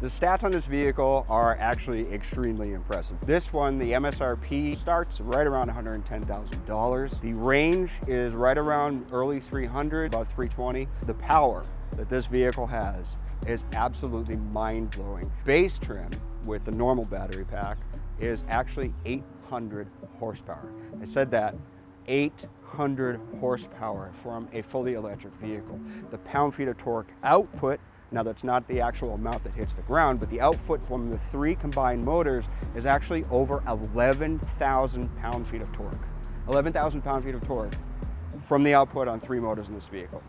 The stats on this vehicle are actually extremely impressive. This one, the MSRP starts right around $110,000. The range is right around early 300, about 320. The power that this vehicle has is absolutely mind-blowing. Base trim with the normal battery pack is actually 800 horsepower. I said that. 800 horsepower from a fully electric vehicle. The pound-feet of torque output, now that's not the actual amount that hits the ground, but the output from the three combined motors is actually over 11,000 pound-feet of torque. 11,000 pound-feet of torque from the output on three motors in this vehicle.